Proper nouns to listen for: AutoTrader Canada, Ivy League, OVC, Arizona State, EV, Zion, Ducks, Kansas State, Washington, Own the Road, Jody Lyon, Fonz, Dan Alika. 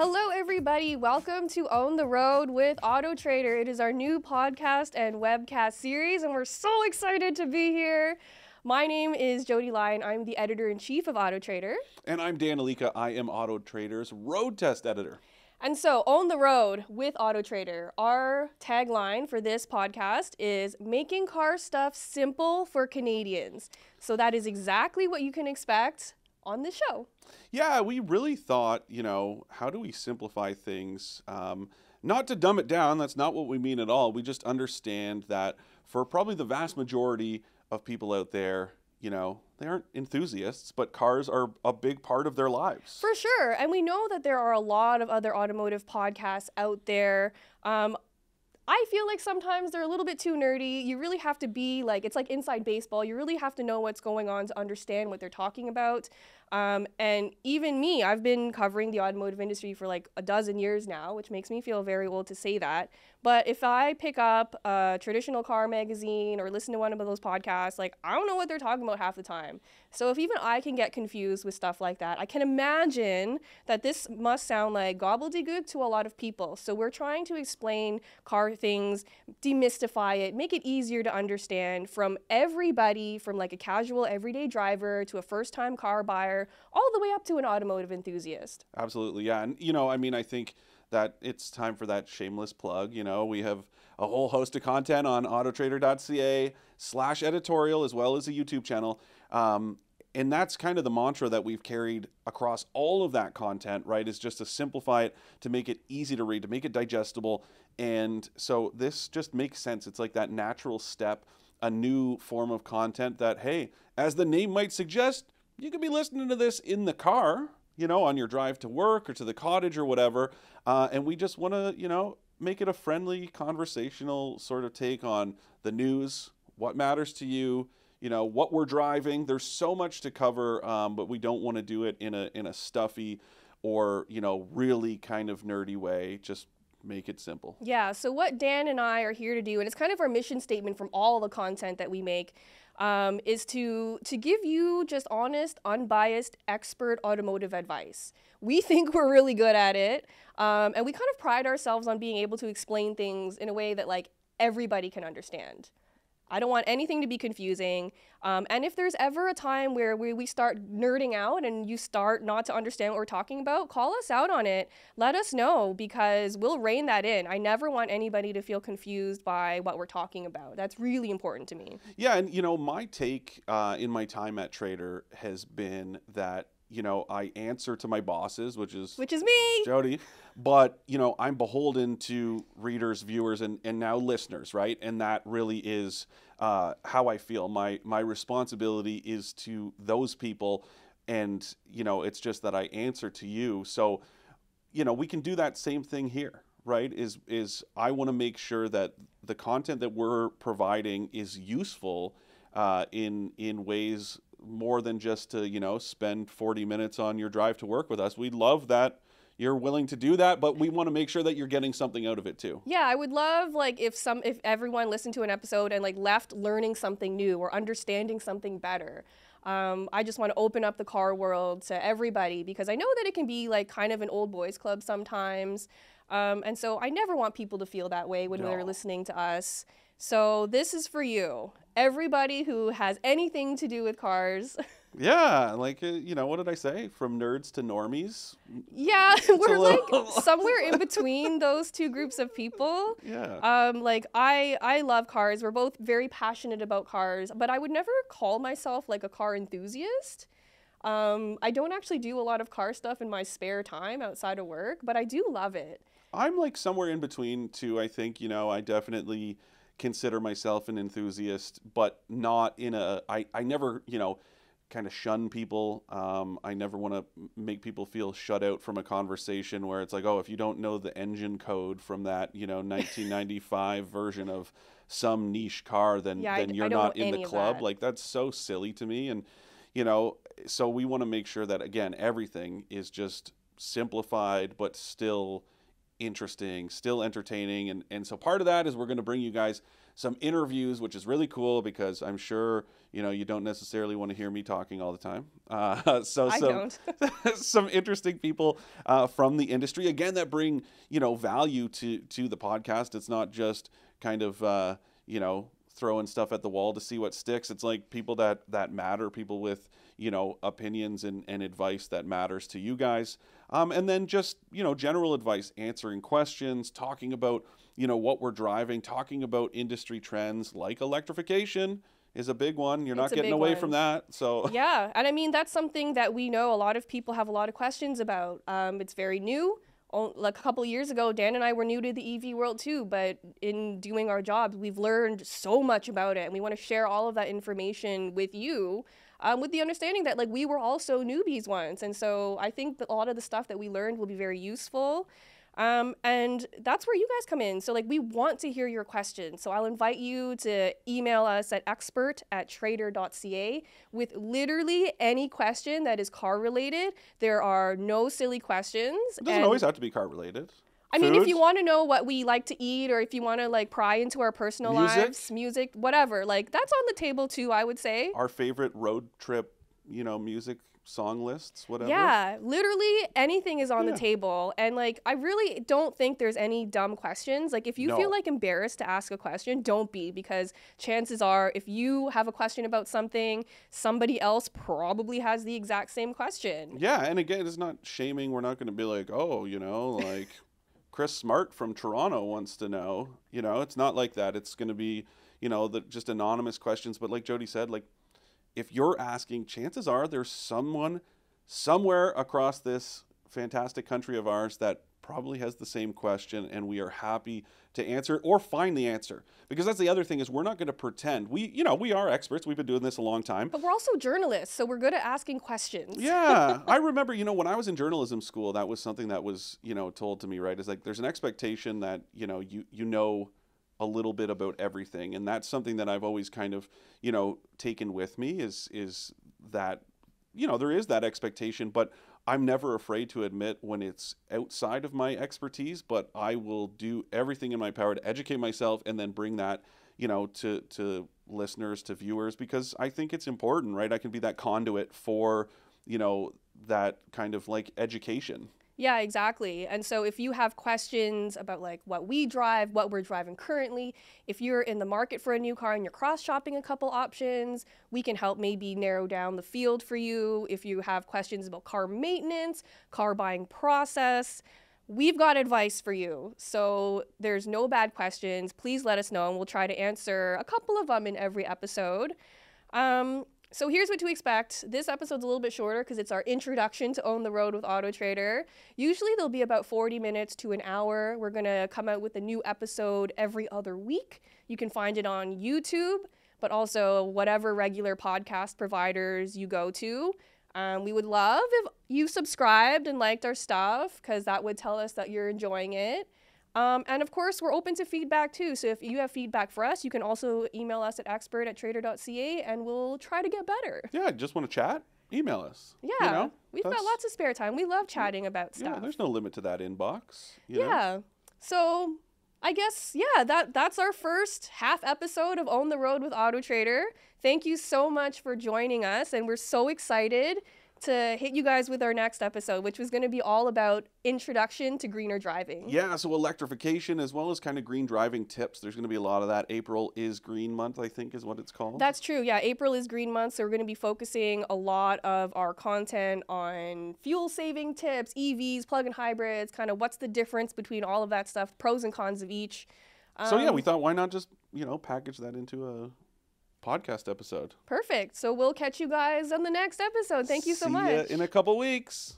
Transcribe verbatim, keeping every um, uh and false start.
Hello everybody, welcome to On the Road with AutoTrader. It is our new podcast and webcast series and we're so excited to be here. My name is Jody Lyon, I'm the editor-in-chief of AutoTrader. And I'm Dan Alika, I am AutoTrader's road test editor. And so, On the Road with AutoTrader, our tagline for this podcast is making car stuff simple for Canadians. So that is exactly what you can expect on the show. Yeah, we really thought, you know, how do we simplify things? Um, not to dumb it down, that's not what we mean at all. We just understand that for probably the vast majority of people out there, you know, they aren't enthusiasts, but cars are a big part of their lives. For sure. And we know that there are a lot of other automotive podcasts out there. Um, I feel like sometimes they're a little bit too nerdy. You really have to be like, it's like inside baseball. You really have to know what's going on to understand what they're talking about. Um, and even me, I've been covering the automotive industry for like a dozen years now, which makes me feel very old to say that. But if I pick up a traditional car magazine or listen to one of those podcasts, like I don't know what they're talking about half the time. So if even I can get confused with stuff like that, I can imagine that this must sound like gobbledygook to a lot of people. So we're trying to explain car things, demystify it, make it easier to understand from everybody, from like a casual everyday driver to a first-time car buyer, all the way up to an automotive enthusiast. Absolutely, yeah. And you know, I mean, I think that it's time for that shameless plug. You know, we have a whole host of content on autotrader dot c a slash editorial as well as a YouTube channel. Um, and that's kind of the mantra that we've carried across all of that content, right, is just to simplify it, to make it easy to read, to make it digestible. And so this just makes sense. It's like that natural step, a new form of content that, hey, as the name might suggest, you could be listening to this in the car, you know, on your drive to work or to the cottage or whatever. Uh, and we just want to, you know, make it a friendly, conversational sort of take on the news, what matters to you, you know, what we're driving. There's so much to cover, um, but we don't want to do it in a, in a stuffy or, you know, really kind of nerdy way. Just make it simple. Yeah. So what Dan and I are here to do, and it's kind of our mission statement from all the content that we make, um, is to to give you just honest, unbiased, expert automotive advice. We think we're really good at it, um, and we kind of pride ourselves on being able to explain things in a way that like everybody can understand. I don't want anything to be confusing. Um, and if there's ever a time where we, we start nerding out and you start not to understand what we're talking about, call us out on it. Let us know because we'll rein that in. I never want anybody to feel confused by what we're talking about. That's really important to me. Yeah, and you know, my take uh, in my time at Trader has been that, you know, I answer to my bosses, which is which is me, Jody. But, you know, I'm beholden to readers, viewers, and, and now listeners, right? And that really is uh, how I feel. My, my responsibility is to those people. And, you know, it's just that I answer to you. So, you know, we can do that same thing here, right? Is, is I want to make sure that the content that we're providing is useful uh, in, in ways more than just to, you know, spend forty minutes on your drive to work with us. We love that you're willing to do that, but we want to make sure that you're getting something out of it too. Yeah, I would love like if some if everyone listened to an episode and like left learning something new or understanding something better. Um, I just want to open up the car world to everybody because I know that it can be like kind of an old boys club sometimes. Um, and so I never want people to feel that way when no. they're listening to us. So this is for you, everybody who has anything to do with cars. Yeah, like, you know, what did I say? From nerds to normies? Yeah, we're like somewhere in between those two groups of people. Yeah. Um, like, I, I love cars. We're both very passionate about cars, but I would never call myself like a car enthusiast. Um, I don't actually do a lot of car stuff in my spare time outside of work, but I do love it. I'm like somewhere in between too, I think. You know, I definitely consider myself an enthusiast, but not in a, I, I never, you know, kind of shun people. Um, I never want to make people feel shut out from a conversation where it's like, oh, if you don't know the engine code from that, you know, nineteen ninety-five version of some niche car, then, yeah, then I, you're I not in the club. Like, that's so silly to me. And, you know, so we want to make sure that, again, everything is just simplified, but still interesting, still entertaining. And, and so part of that is we're going to bring you guys some interviews, which is really cool because I'm sure, you know, you don't necessarily want to hear me talking all the time. Uh, so I some, don't. Some interesting people uh, from the industry, again, that bring, you know, value to, to the podcast. It's not just kind of, uh, you know, throwing stuff at the wall to see what sticks. It's like people that that matter, people with, you know, opinions and, and advice that matters to you guys. Um, and then just, you know, general advice, answering questions, talking about, you know, what we're driving, talking about industry trends like electrification is a big one. You're not getting away from that. So yeah. And I mean, that's something that we know a lot of people have a lot of questions about. Um, it's very new. Like a couple of years ago, Dan and I were new to the E V world too, but in doing our jobs, we've learned so much about it, and we want to share all of that information with you, um, with the understanding that like we were also newbies once, and so I think that a lot of the stuff that we learned will be very useful, um, and that's where you guys come in. So like we want to hear your questions, so I'll invite you to email us at expert at trader dot c a with literally any question that is car related. There are no silly questions. It doesn't always have to be car related. I Food. mean, if you want to know what we like to eat, or if you want to like pry into our personal music. lives, music, whatever, like that's on the table too, I would say. Our favorite road trip, you know, music song lists, whatever. Yeah, literally anything is on yeah. the table. And like, I really don't think there's any dumb questions. Like if you no. feel like embarrassed to ask a question, don't be, because chances are if you have a question about something, somebody else probably has the exact same question. Yeah. And again, it's not shaming. We're not going to be like, oh, you know, like... Chris Smart from Toronto wants to know, you know, it's not like that. It's going to be, you know, the, just anonymous questions. But like Jody said, like if you're asking, chances are there's someone somewhere across this fantastic country of ours that probably has the same question, and we are happy to answer it or find the answer. Because that's the other thing, is we're not going to pretend. We, you know, we are experts. We've been doing this a long time. But we're also journalists, so we're good at asking questions. Yeah. I remember, you know, when I was in journalism school, that was something that was, you know, told to me, right? It's like there's an expectation that, you know, you, you know a little bit about everything. And that's something that I've always kind of, you know, taken with me is, is that, you know, there is that expectation, but I'm never afraid to admit when it's outside of my expertise, but I will do everything in my power to educate myself and then bring that, you know, to, to listeners, to viewers, because I think it's important, right? I can be that conduit for, you know, that kind of like education. Yeah, exactly. And so if you have questions about like what we drive, what we're driving currently, if you're in the market for a new car and you're cross shopping a couple options, we can help maybe narrow down the field for you. If you have questions about car maintenance, car buying process, we've got advice for you. So there's no bad questions. Please let us know, and we'll try to answer a couple of them in every episode. Um, So here's what to expect. This episode's a little bit shorter because it's our introduction to Own the Road with AutoTrader. Usually there'll be about forty minutes to an hour. We're going to come out with a new episode every other week. You can find it on YouTube, but also whatever regular podcast providers you go to. Um, we would love if you subscribed and liked our stuff, because that would tell us that you're enjoying it. Um, and of course, we're open to feedback too. So if you have feedback for us, you can also email us at expert at trader dot c a, and we'll try to get better. Yeah, just want to chat? Email us. Yeah, you know, we've got lots of spare time. We love chatting about stuff. Yeah, there's no limit to that inbox. You yeah. know? So I guess, yeah, that, that's our first half episode of Own the Road with AutoTrader. Thank you so much for joining us, and we're so excited to hit you guys with our next episode, which was going to be all about introduction to greener driving. Yeah, so electrification as well as kind of green driving tips. There's going to be a lot of that. April is Green Month, I think is what it's called. That's true. Yeah, April is Green Month. So we're going to be focusing a lot of our content on fuel saving tips, E Vs, plug-in hybrids, kind of what's the difference between all of that stuff, pros and cons of each. Um, so yeah, we thought why not just, you know, package that into a podcast episode. Perfect. So we'll catch you guys on the next episode. Thank you so much. See ya in a couple weeks.